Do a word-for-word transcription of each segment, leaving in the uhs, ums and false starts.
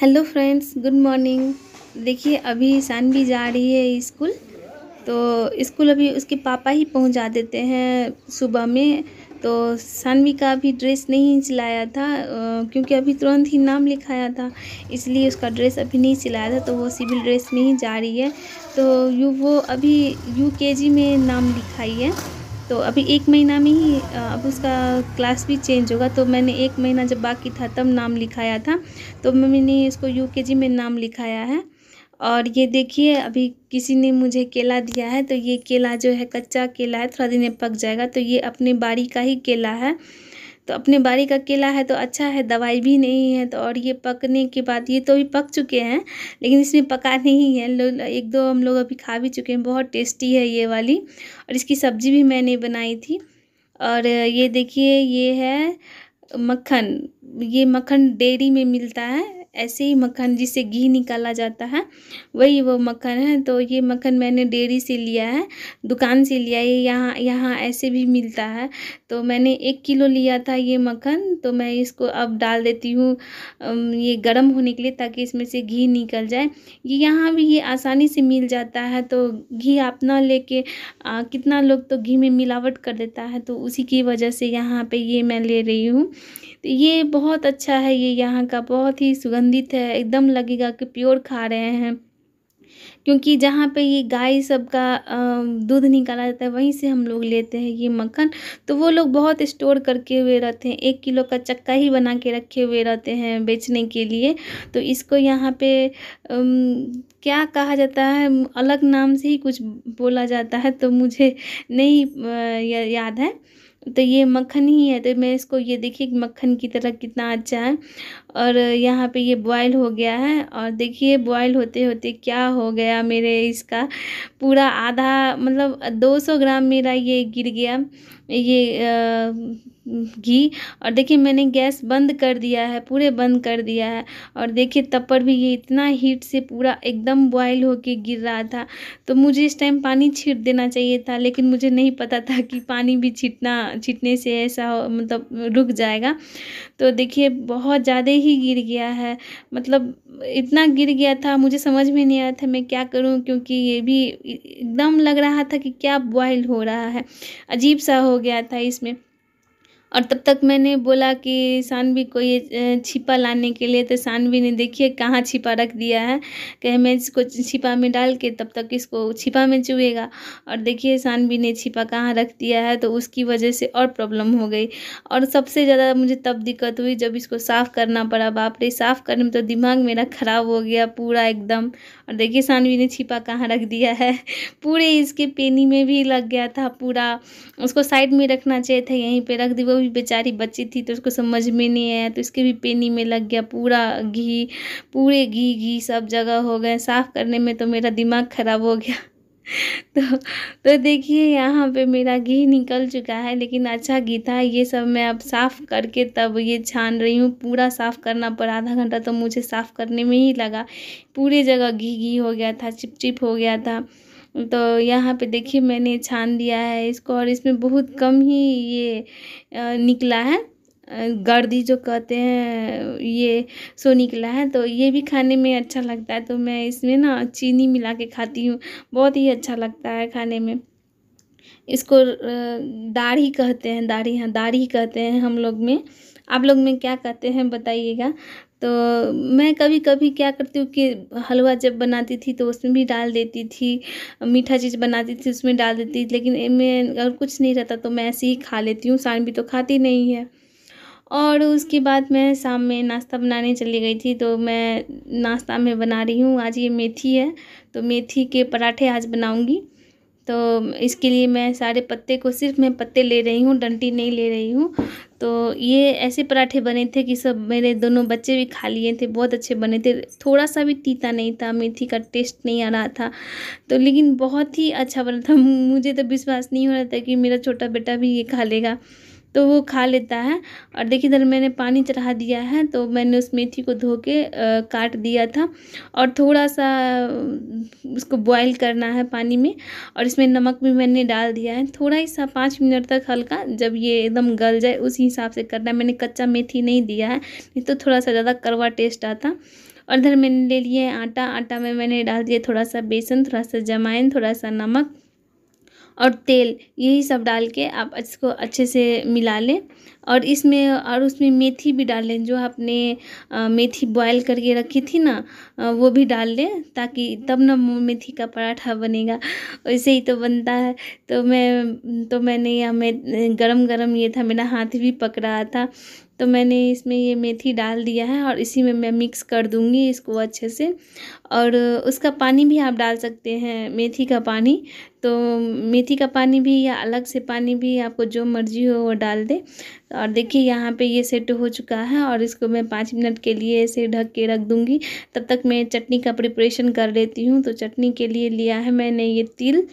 Hello friends, good morning. देखिए अभी सानवी जा रही है स्कूल, तो स्कूल अभी उसके पापा ही पहुंचा देते हैं सुबह में। तो सानवी का अभी ड्रेस नहीं सिलाया था क्योंकि अभी तुरंत ही नाम लिखाया था, इसलिए उसका ड्रेस अभी नहीं सिलाया था। तो वो सिविल ड्रेस में ही जा रही है। तो यू वो अभी यू के जी में नाम लिखाई है, तो अभी एक महीना में ही अब उसका क्लास भी चेंज होगा। तो मैंने एक महीना जब बाकी था तब नाम लिखाया था, तो मैंने इसको यूकेजी में नाम लिखाया है। और ये देखिए अभी किसी ने मुझे केला दिया है, तो ये केला जो है कच्चा केला है, थोड़ा दिन में पक जाएगा। तो ये अपने बाड़ी का ही केला है, तो अपने बाड़ी का केला है तो अच्छा है, दवाई भी नहीं है। तो और ये पकने के बाद, ये तो अभी पक चुके हैं लेकिन इसमें पका नहीं है, एक दो हम लोग अभी खा भी चुके हैं। बहुत टेस्टी है ये वाली, और इसकी सब्ज़ी भी मैंने बनाई थी। और ये देखिए ये है मक्खन, ये मक्खन डेयरी में मिलता है, ऐसे ही मक्खन जिससे घी निकाला जाता है, वही वो मक्खन है। तो ये मक्खन मैंने डेयरी से लिया है, दुकान से लिया है, यहाँ यहाँ ऐसे भी मिलता है। तो मैंने एक किलो लिया था ये मक्खन, तो मैं इसको अब डाल देती हूँ ये गर्म होने के लिए, ताकि इसमें से घी निकल जाए। ये यहाँ भी ये आसानी से मिल जाता है। तो घी आप ना लेके, कितना लोग तो घी में मिलावट कर देता है, तो उसी की वजह से यहाँ पर ये मैं ले रही हूँ। तो ये बहुत अच्छा है, ये यहाँ का बहुत ही सुगंध है, एकदम लगेगा कि प्योर खा रहे हैं। क्योंकि जहाँ पे ये गाय सब का दूध निकाला जाता है वहीं से हम लोग लेते हैं ये मक्खन। तो वो लोग बहुत स्टोर करके हुए रहते हैं, एक किलो का चक्का ही बना के रखे हुए रहते हैं बेचने के लिए। तो इसको यहाँ पे अम, क्या कहा जाता है, अलग नाम से ही कुछ बोला जाता है, तो मुझे नहीं या, याद है। तो ये मक्खन ही है, तो मैं इसको, ये देखिए मक्खन की तरह कितना अच्छा है। और यहाँ पे ये बॉयल हो गया है, और देखिए बॉयल होते होते क्या हो गया मेरे, इसका पूरा आधा, मतलब दो सौ ग्राम मेरा ये गिर गया ये घी। और देखिए मैंने गैस बंद कर दिया है, पूरे बंद कर दिया है। और देखिए तब पर भी ये इतना हीट से पूरा एकदम बॉयल होके गिर रहा था। तो मुझे इस टाइम पानी छींट देना चाहिए था, लेकिन मुझे नहीं पता था कि पानी भी छींटना छींटने से ऐसा मतलब रुक जाएगा। तो देखिए बहुत ज़्यादा ही गिर गया है, मतलब इतना गिर गया था मुझे समझ में नहीं आया था मैं क्या करूं, क्योंकि ये भी एकदम लग रहा था कि क्या बॉयल हो रहा है, अजीब सा हो गया था इसमें। और तब तक मैंने बोला कि सानवी को ये छिपा लाने के लिए, तो सानवी ने देखिए कहाँ छिपा रख दिया है, कहे मैं इसको छिपा में डाल के तब तक इसको छिपा में चुएगा। और देखिए सानवी ने छिपा कहाँ रख दिया है, तो उसकी वजह से और प्रॉब्लम हो गई। और सबसे ज़्यादा मुझे तब दिक्कत हुई जब इसको साफ़ करना पड़ा। बाप रे, साफ़ करने में तो दिमाग मेरा ख़राब हो गया पूरा एकदम। और देखिए सानवी ने छिपा कहाँ रख दिया है, पूरे इसके पेनी में भी लग गया था पूरा, उसको साइड में रखना चाहिए था, यहीं पर रख दी। वो भी बेचारी बच्ची थी तो उसको समझ में नहीं आया, तो इसके भी पेनी में लग गया पूरा घी, पूरे घी घी सब जगह हो गए। साफ़ करने में तो मेरा दिमाग ख़राब हो गया। तो तो देखिए यहाँ पे मेरा घी निकल चुका है, लेकिन अच्छा घी था। ये सब मैं अब साफ़ करके तब ये छान रही हूँ, पूरा साफ़ करना पड़ा, आधा घंटा तो मुझे साफ़ करने में ही लगा। पूरे जगह घी घी हो गया था, चिपचिप हो गया था। तो यहाँ पे देखिए मैंने छान दिया है इसको, और इसमें बहुत कम ही ये निकला है, गर्दी जो कहते हैं ये सो निकला है। तो ये भी खाने में अच्छा लगता है, तो मैं इसमें ना चीनी मिला के खाती हूँ, बहुत ही अच्छा लगता है खाने में। इसको दाढ़ी कहते हैं, दाढ़ी, हाँ दाढ़ी कहते हैं हम लोग में, आप लोग में क्या कहते हैं बताइएगा। तो मैं कभी कभी क्या करती हूँ कि हलवा जब बनाती थी तो उसमें भी डाल देती थी, मीठा चीज़ बनाती थी उसमें डाल देती थी, लेकिन मैं अगर कुछ नहीं रहता तो मैं ऐसे ही खा लेती हूँ, सानवी तो खाती नहीं है। और उसके बाद मैं शाम में नाश्ता बनाने चली गई थी, तो मैं नाश्ता में बना रही हूँ, आज ये मेथी है तो मेथी के पराठे आज बनाऊँगी। तो इसके लिए मैं सारे पत्ते को, सिर्फ मैं पत्ते ले रही हूँ, डंटी नहीं ले रही हूँ। तो ये ऐसे पराठे बने थे कि सब मेरे दोनों बच्चे भी खा लिए थे, बहुत अच्छे बने थे, थोड़ा सा भी तीता नहीं था, मेथी का टेस्ट नहीं आ रहा था, तो लेकिन बहुत ही अच्छा बना था। मुझे तो विश्वास नहीं हो रहा था कि मेरा छोटा बेटा भी ये खा लेगा, तो वो खा लेता है। और देखिए इधर मैंने पानी चढ़ा दिया है, तो मैंने उस मेथी को धो के काट दिया था, और थोड़ा सा उसको बॉईल करना है पानी में, और इसमें नमक भी मैंने डाल दिया है, थोड़ा ही सा, पाँच मिनट तक हल्का, जब ये एकदम गल जाए उस हिसाब से करना है। मैंने कच्चा मेथी नहीं दिया है, नहीं तो थोड़ा सा ज़्यादा कड़वा टेस्ट आता। और इधर मैंने ले लिए आटा। आटा में मैंने डाल दिया थोड़ा सा बेसन, थोड़ा सा अजवाइन, थोड़ा सा नमक और तेल, यही सब डाल के आप इसको अच्छे से मिला लें। और इसमें और उसमें मेथी भी डाल लें, जो आपने मेथी बॉयल करके रखी थी ना वो भी डाल लें, ताकि तब ना मेथी का पराठा बनेगा, वैसे ही तो बनता है। तो मैं तो मैंने यह मैं गरम गरम ये था, मेरा हाथ भी पक रहा था, तो मैंने इसमें ये मेथी डाल दिया है और इसी में मैं मिक्स कर दूंगी इसको अच्छे से। और उसका पानी भी आप डाल सकते हैं, मेथी का पानी, तो मेथी का पानी भी या अलग से पानी भी आपको जो मर्जी हो वो डाल दें। और देखिए यहाँ पे ये सेट हो चुका है और इसको मैं पाँच मिनट के लिए इसे ढक के रख दूंगी। तब तक मैं चटनी का प्रिपरेशन कर लेती हूँ। तो चटनी के लिए लिया है मैंने ये तिल,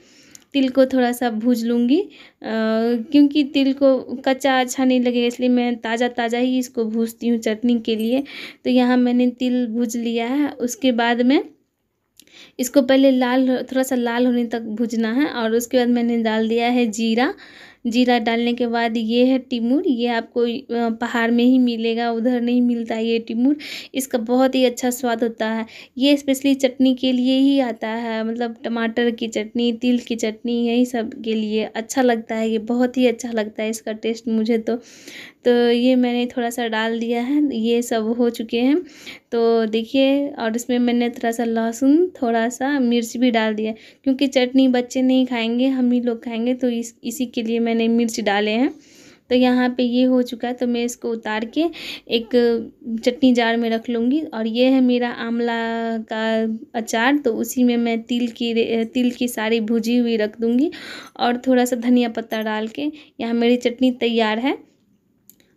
तिल को थोड़ा सा भूज लूँगी, क्योंकि तिल को कच्चा अच्छा नहीं लगेगा, इसलिए मैं ताज़ा ताज़ा ही इसको भूजती हूँ चटनी के लिए। तो यहाँ मैंने तिल भूज लिया है। उसके बाद में इसको पहले लाल, थोड़ा सा लाल होने तक भूजना है। और उसके बाद मैंने डाल दिया है जीरा। जीरा डालने के बाद ये है टीमुर, ये आपको पहाड़ में ही मिलेगा, उधर नहीं मिलता ये टीमुर। इसका बहुत ही अच्छा स्वाद होता है, ये स्पेशली चटनी के लिए ही आता है, मतलब टमाटर की चटनी, तिल की चटनी, यही सब के लिए अच्छा लगता है, ये बहुत ही अच्छा लगता है इसका टेस्ट मुझे तो। तो ये मैंने थोड़ा सा डाल दिया है, ये सब हो चुके हैं तो देखिए। और इसमें मैंने थोड़ा सा लहसुन, थोड़ा सा मिर्च भी डाल दिया, क्योंकि चटनी बच्चे नहीं खाएंगे, हम ही लोग खाएंगे, तो इस इसी के लिए मैंने मिर्च डाले हैं। तो यहाँ पे ये हो चुका है, तो मैं इसको उतार के एक चटनी जार में रख लूँगी। और ये है मेरा आंवला का अचार, तो उसी में मैं तिल की तिल की सारी भुजी हुई रख दूँगी और थोड़ा सा धनिया पत्ता डाल के यहाँ मेरी चटनी तैयार है।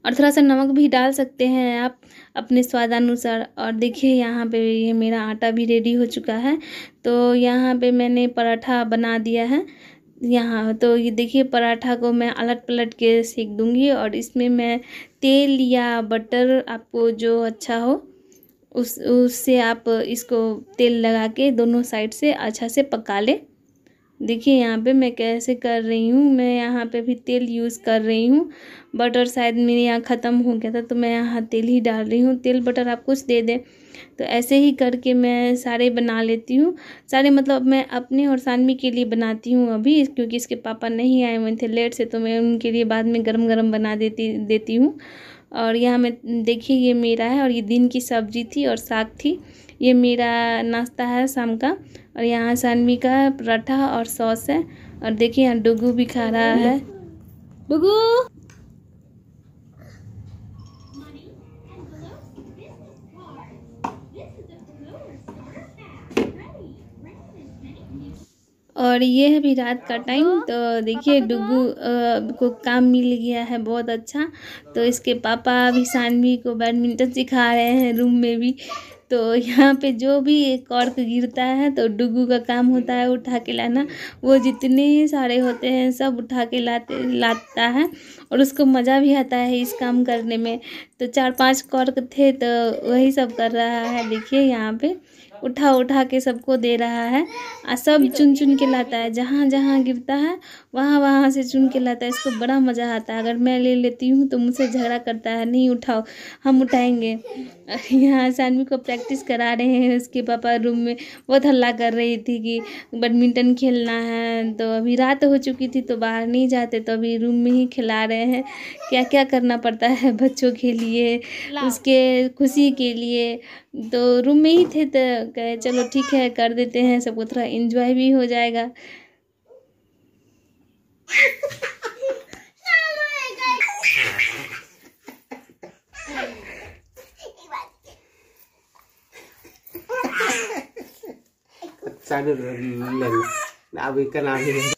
और थोड़ा सा नमक भी डाल सकते हैं आप अपने स्वादानुसार। और देखिए यहाँ पे ये मेरा आटा भी रेडी हो चुका है। तो यहाँ पे मैंने पराठा बना दिया है यहाँ। तो ये देखिए पराठा को मैं अलट पलट के सेक दूँगी। और इसमें मैं तेल या बटर, आपको जो अच्छा हो उस उससे आप इसको तेल लगा के दोनों साइड से अच्छा से पका लें। देखिए यहाँ पे मैं कैसे कर रही हूँ, मैं यहाँ पे भी तेल यूज़ कर रही हूँ। बटर शायद मेरे यहाँ ख़त्म हो गया था, तो मैं यहाँ तेल ही डाल रही हूँ। तेल बटर आप कुछ दे दें। तो ऐसे ही करके मैं सारे बना लेती हूँ, सारे मतलब मैं अपने और सानवी के लिए बनाती हूँ अभी, क्योंकि इसके पापा नहीं आए हुए थे लेट से, तो मैं उनके लिए बाद में गरम गरम बना देती देती हूँ। और यहाँ मैं देखिए ये मेरा है, और ये दिन की सब्जी थी और साग थी। ये मेरा नाश्ता है शाम का। और यहाँ सानवी का पराठा और सॉस है। और देखिए यहाँ डुगू भी खा रहा है। डुगू और ये है भी रात का टाइम। तो देखिए डुगू को काम मिल गया है बहुत अच्छा। तो इसके पापा अभी सानवी को बैडमिंटन सिखा रहे हैं रूम में भी। तो यहाँ पे जो भी एक कॉर्क गिरता है तो डुगू का काम होता है उठा के लाना। वो जितने सारे होते हैं सब उठा के लाते लाता है और उसको मज़ा भी आता है इस काम करने में। तो चार पांच कॉर्क थे तो वही सब कर रहा है। देखिए यहाँ पे उठा उठा के सबको दे रहा है। सब चुन चुन के लाता है, जहाँ जहाँ गिरता है वहाँ वहाँ से चुन के लाता है। इसको बड़ा मज़ा आता है। अगर मैं ले लेती हूँ तो मुझसे झगड़ा करता है, नहीं उठाओ हम उठाएंगे। यहाँ सानवी को प्रैक्टिस करा रहे हैं, उसके पापा रूम में बहुत हल्ला कर रही थी कि बैडमिंटन खेलना है। तो अभी रात हो चुकी थी तो बाहर नहीं जाते, तो अभी रूम में ही खिला रहे हैं। क्या क्या करना पड़ता है बच्चों के लिए, उसके खुशी के लिए। तो रूम में ही थे तो कहे चलो ठीक है कर देते हैं, सबको थोड़ा एंजॉय भी हो जाएगा। अब